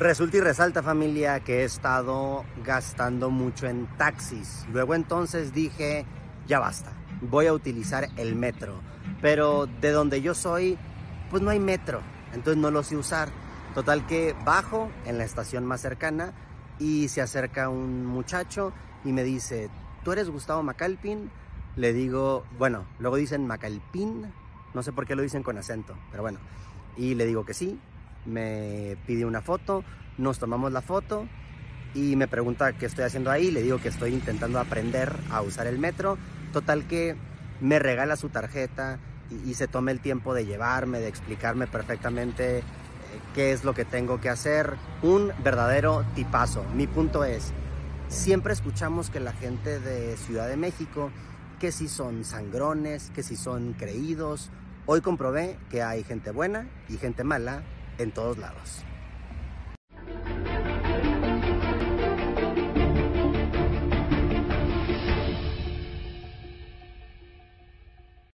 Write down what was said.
Resulta y resalta, familia, que he estado gastando mucho en taxis. Luego entonces dije, ya basta, voy a utilizar el metro. Pero de donde yo soy, pues no hay metro, entonces no lo sé usar. Total que bajo en la estación más cercana y se acerca un muchacho y me dice, ¿tú eres Gustavo Macalpin? Le digo, bueno, luego dicen Macalpin, no sé por qué lo dicen con acento, pero bueno. Y le digo que sí. Me pide una foto, nos tomamos la foto y me pregunta qué estoy haciendo ahí. Le digo que estoy intentando aprender a usar el metro. Total que me regala su tarjeta y se toma el tiempo de llevarme, de explicarme perfectamente qué es lo que tengo que hacer. Un verdadero tipazo. Mi punto es, siempre escuchamos que la gente de Ciudad de México, que si son sangrones, que si son creídos. Hoy comprobé que hay gente buena y gente mala en todos lados.